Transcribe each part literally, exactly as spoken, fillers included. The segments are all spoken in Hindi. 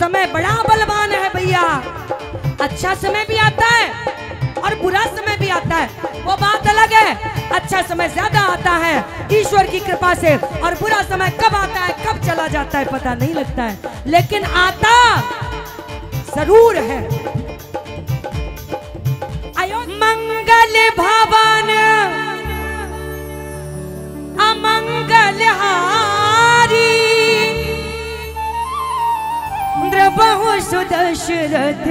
समय बड़ा बलवान है भैया। अच्छा समय भी आता है और बुरा समय भी आता है, वो बात अलग है। अच्छा समय ज्यादा आता है ईश्वर की कृपा से, और बुरा समय कब आता है कब चला जाता है पता नहीं लगता है, लेकिन आता जरूर है। मंगल भवन अमंगल हारी बहु सुदशरथ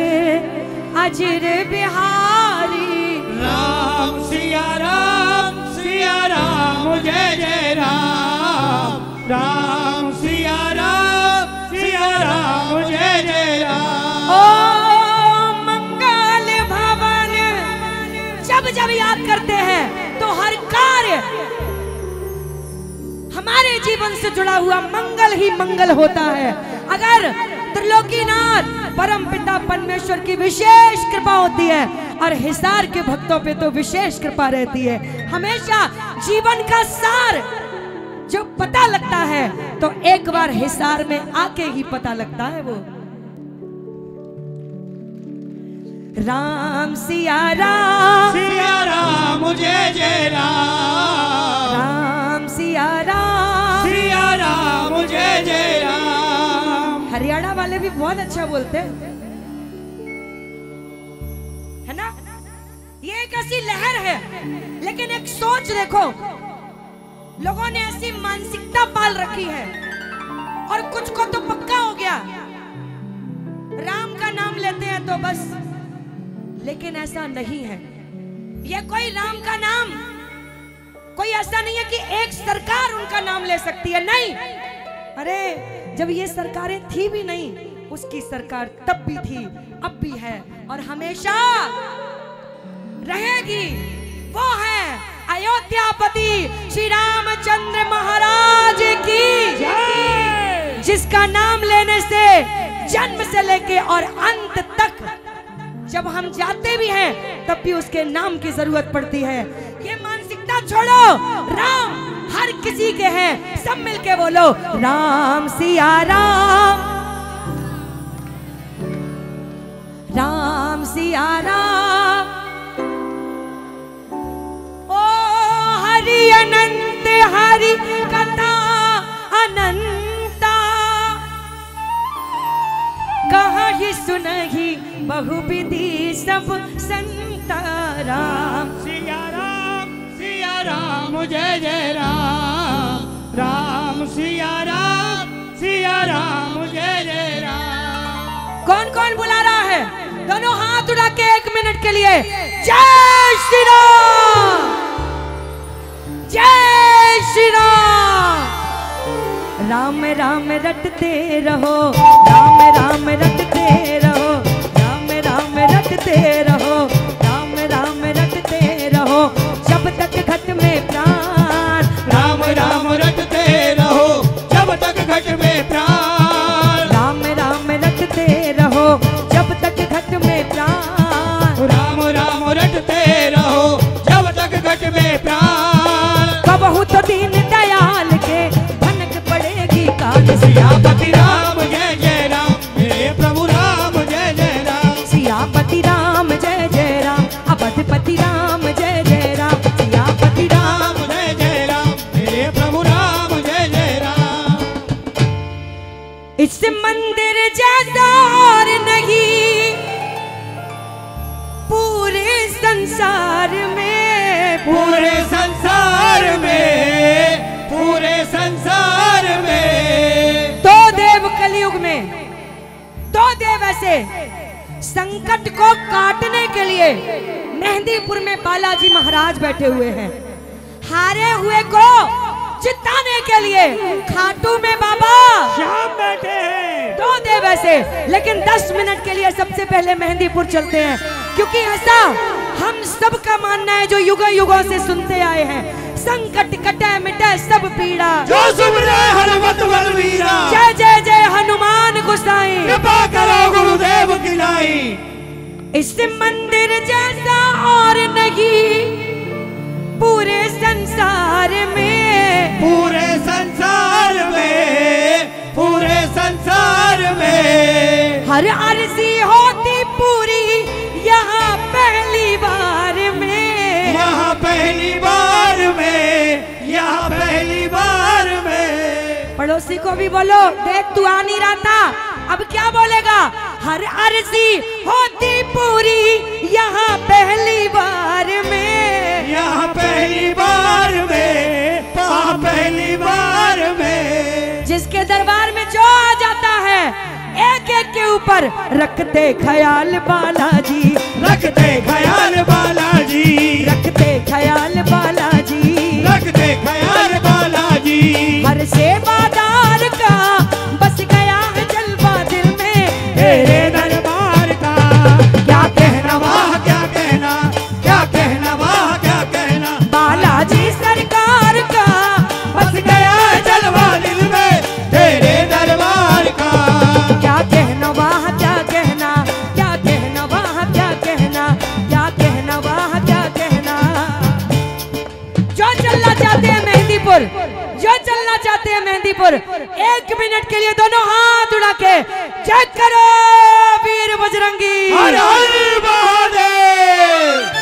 अजर बिहारी, राम सिया राम सिया राम जय जय राम, राम सिया राम सिया राम जय जय राम। ओ मंगल भवन, जब जब याद करते हैं तो हर कार्य हमारे जीवन से जुड़ा हुआ मंगल ही मंगल होता है। अगर त्रिलोकीनाथ परम पिता परमेश्वर की विशेष कृपा होती है और हिसार के भक्तों पे तो विशेष कृपा रहती है। हमेशा जीवन का सार जो पता लगता है तो एक बार हिसार में आके ही पता लगता है वो। राम सिया राम सिया राम जय जय राम, राम सिया राम सिया राम जय जय राम। हरियाणा वाले भी बहुत अच्छा बोलते हैं, है ना? ये एक ऐसी लहर है, लेकिन एक सोच देखो, लोगों ने ऐसी मानसिकता पाल रखी है और कुछ को तो पक्का हो गया, राम का नाम लेते हैं तो बस। लेकिन ऐसा नहीं है। ये कोई राम का नाम कोई ऐसा नहीं है कि एक सरकार उनका नाम ले सकती है, नहीं। अरे जब ये सरकारें थी भी नहीं, उसकी सरकार तब भी थी, अब भी है और हमेशा रहेगी। वो है अयोध्यापति श्री रामचंद्र महाराज की, जिसका नाम लेने से जन्म से लेके और अंत तक जब हम जाते भी हैं तब भी उसके नाम की जरूरत पड़ती है। ये मानसिकता छोड़ो, राम हर किसी के हैं, सब मिलके बोलो राम सिया राम, राम सिया राम। ओ हरि अनंत हरि कथा अनंता, कहि सुनहि बहु विधि सब संता, राम सिया राम राम जय जय राम, राम सिया राम सिया राम जय जय राम। कौन कौन बुला रहा है? दोनों हाथ उठा के एक मिनट के लिए जय श्री राम, जय श्री राम। राम राम रटते रहो, राम राम रटते रहो, राम राम रटते रहो, राम राम रटते रहो, जब तक घट में प्राण, राम राम रटते रहो, जब तक घट में प्राण, राम राम रटते रहो, जब तक घट में प्राण, राम राम रटते रहो, जब तक घट में प्राण। कबहू तो दीन दयाल के भनक पड़ेगी काल। सियापति राम जय जय राम, हे प्रभु राम जय जय राम। सियापति राम जय जय राम, अवधपति राम जय जय राम। राम जय जय राम, हे प्रभु राम जय जय राम। इस मंदिर जैसा और नहीं पूरे संसार में, पूरे संसार में, पूरे संसार में। दो देव कलयुग में, दो देव ऐसे संकट को काटने के लिए मेहंदीपुर में बालाजी महाराज बैठे हुए हैं, हारे हुए को जिताने के लिए खाटू में बाबा श्याम बैठे हैं। दो देव ऐसे, लेकिन दस मिनट के लिए सबसे पहले मेहंदीपुर चलते हैं, क्योंकि ऐसा हम सब का मानना है जो युगों युगों से सुनते आए हैं। संकट कटे मिटे सब पीड़ा, जो सुन रहे हनुमत बलवीरा, जय जय जय हनुमान गोसाई, कृपा करो गुरुदेव की लाई। इस मंदिर जैसा और नहीं पूरे संसार में, पूरे संसार में, पूरे संसार में। हर अर्जी होती पूरी यहाँ पहली बार में, यहाँ पहली बार में, यहाँ पहली बार में। पड़ोसी को भी बोलो, देख तू आ नहीं रहा था, अब क्या बोलेगा? हर अर्जी होती पूरी यहाँ पहली बार में, यहाँ पहली बार में, यहाँ पहली बार में। जिसके दरबार में जो आ जाता है, एक एक के ऊपर रखते ख्याल बालाजी, रखते ख्याल बालाजी, रखते ख्याल बालाजी, रखते ख्याल बालाजी। हर सेवादार का बस गया है जलवा दिल में तेरे दरबार का। क्या कहना वाह क्या कहना, क्या कहना वाह क्या कहना, बालाजी सरकार का बस गया है जलवा दिल में तेरे दरबार का। क्या कहना वाह क्या कहना, क्या कहना वाह क्या कहना, क्या कहना वाह क्या कहना। जो चलना चाहते हैं मेहंदीपुर, जो चलना चाहते हैं मेहंदीपुर, एक मिनट के लिए दोनों हाथ उड़ा के चेक करो वीर बजरंगी। हर हर महादेव।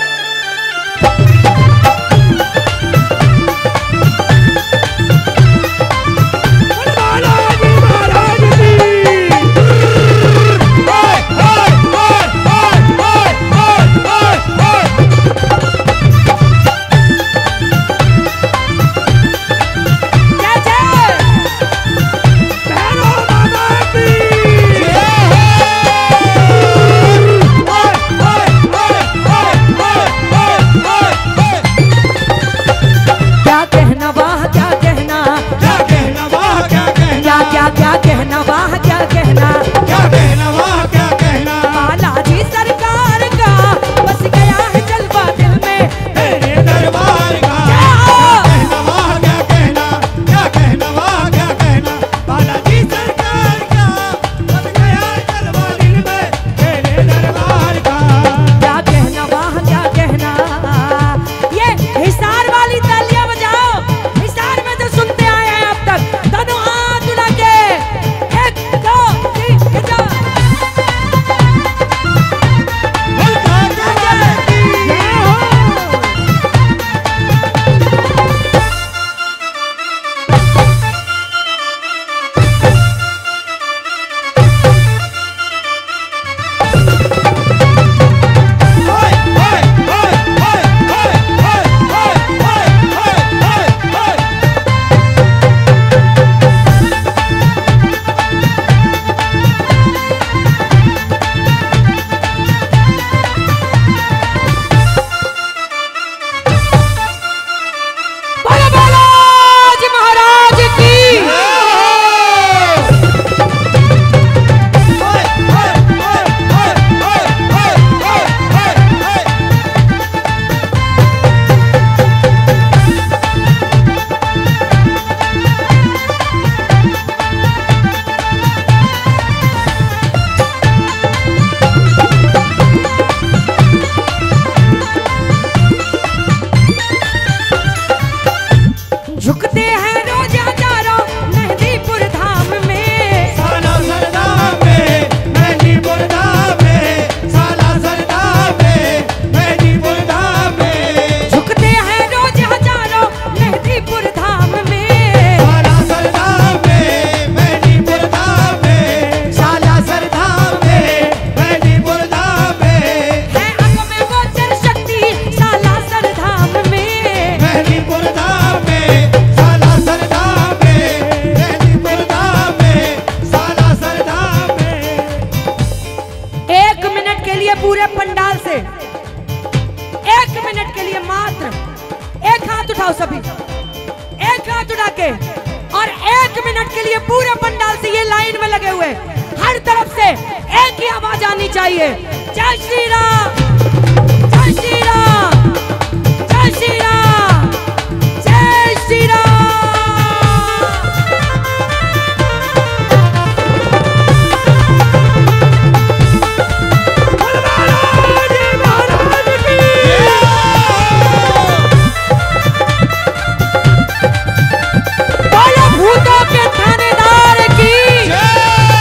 भूतों के थानेदार की जय।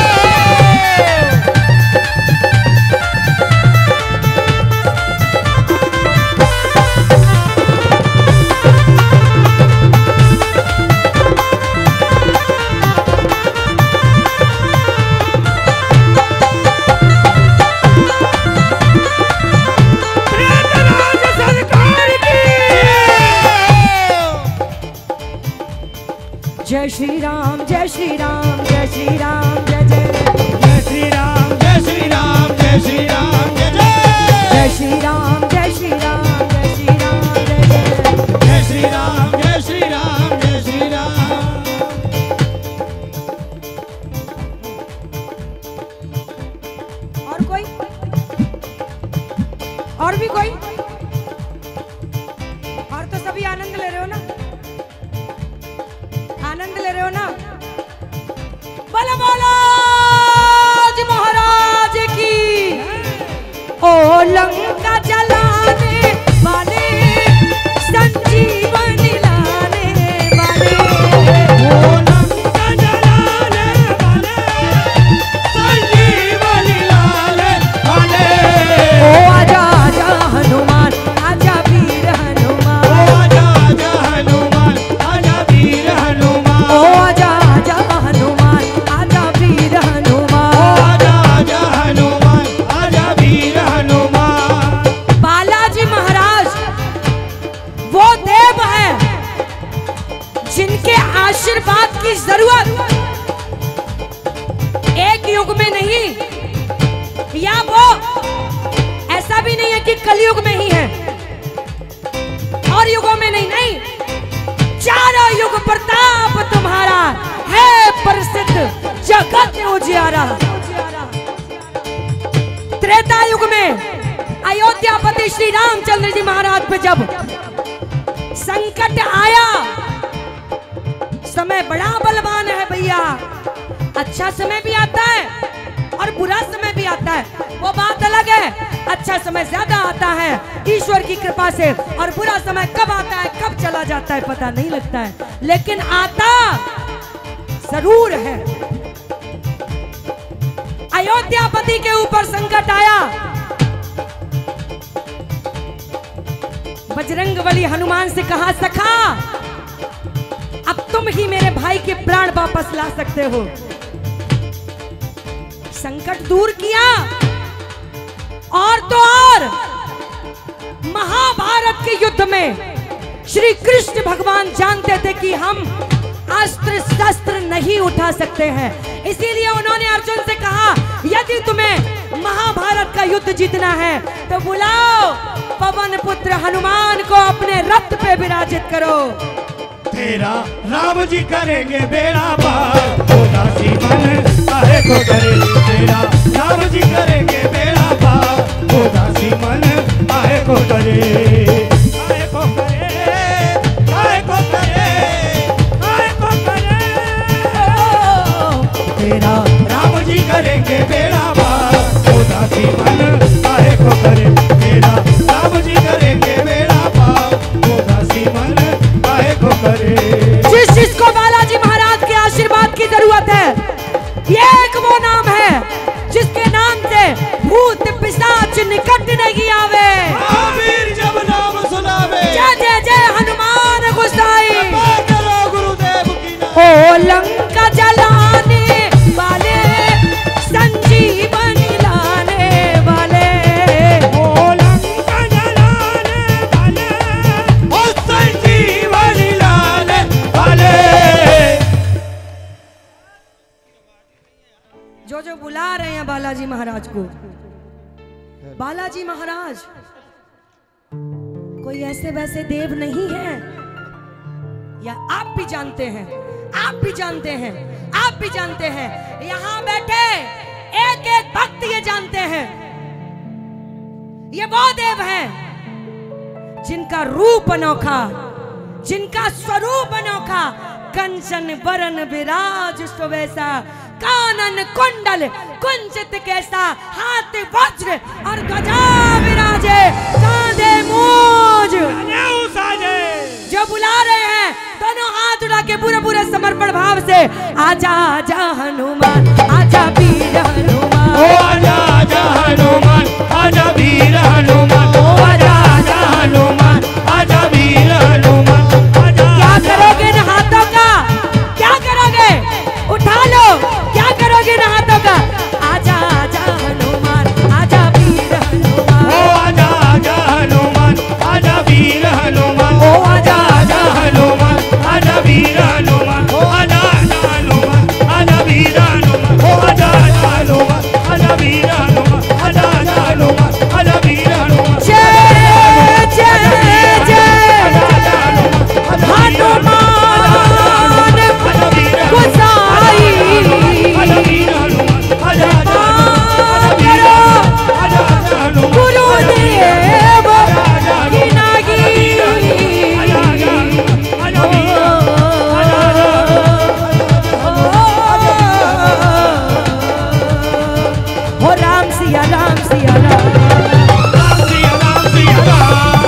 हो राम सिया राम सिया राम, राम सिया राम सिया राम,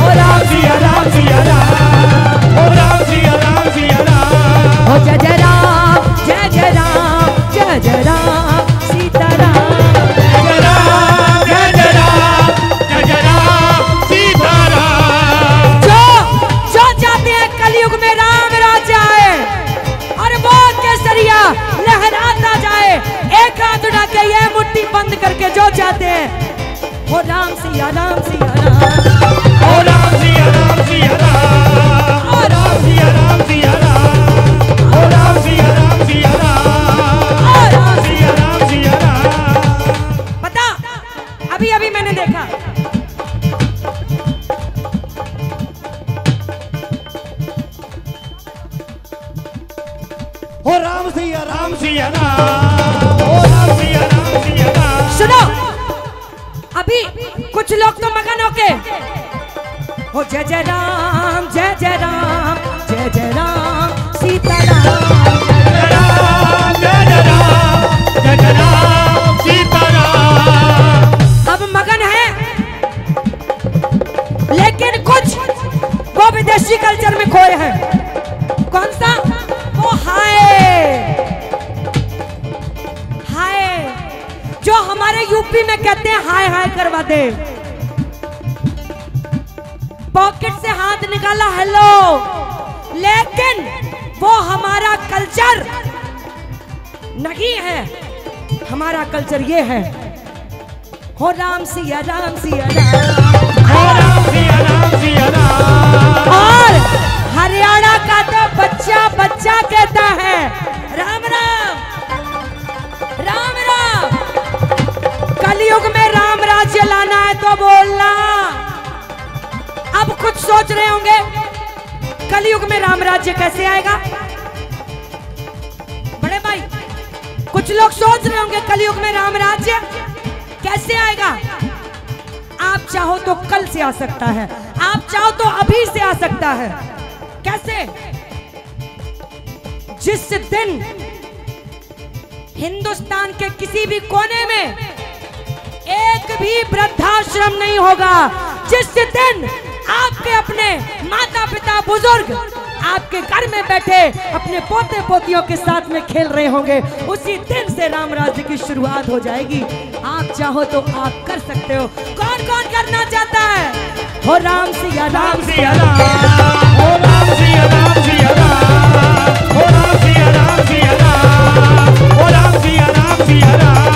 हो राम सिया राम सिया राम, हो राम सिया राम सिया राम, हो जय जय राम जय जय राम जय जय राम सीता राम, जय जय राम जय जय राम जय जय राम सीता राम। जो जो चाहते हैं कलयुग में राम राज्य आए और मौत के सरिया लहराता जाए, एक हाथ उठा के ये मुट्ठी बंद करके जो चाहते हैं, हो राम सिया राम सिया राम, हो राम सिया राम सिया राम, हो राम सिया राम सिया राम, हो राम सिया राम सिया राम, हो राम सिया राम सिया राम। पता अभी अभी मैंने देखा हो राम सिया राम सिया राम, हो राम सिया राम सिया राम। सुनो अभी कुछ लोग तो मगन होके हो जय जय राम जय जय राम जय जय राम सीता राम, जय राम जय जय राम जय जय राम सीता राम। अब मगन है, लेकिन कुछ वो विदेशी कल्चर में खोए हैं। कौन सा? वो हाय हाय, जो हमारे यूपी में कहते हैं हाय हाय करवा दे, पॉकेट से हाथ निकाला हेलो। लेकिन वो हमारा कल्चर नहीं है, हमारा कल्चर ये है हो राम सिया राम सिया राम, हो राम सिया राम सिया राम। और हरियाणा का तो बच्चा बच्चा कहता है राम राम राम राम। कलयुग में राम राज्य लाना है तो बोलना। अब कुछ सोच रहे होंगे कलयुग में राम राज्य कैसे आएगा। बड़े भाई कुछ लोग सोच रहे होंगे कलयुग में राम राज्य कैसे आएगा। आप चाहो तो कल से आ सकता है, आप चाहो तो अभी से आ सकता है। कैसे? जिस दिन हिंदुस्तान के किसी भी कोने में एक भी वृद्धाश्रम नहीं होगा, जिस दिन आपके अपने माता पिता बुजुर्ग आपके घर में बैठे अपने पोते पोतियों के साथ में खेल रहे होंगे, उसी दिन से राम राज्य की शुरुआत हो जाएगी। आप चाहो तो आप कर सकते हो। कौन कौन करना चाहता है हो राम सिया राम सिया राम, हो राम सिया राम सिया राम, हो राम सिया राम सिया राम, हो राम सिया राम सिया राम।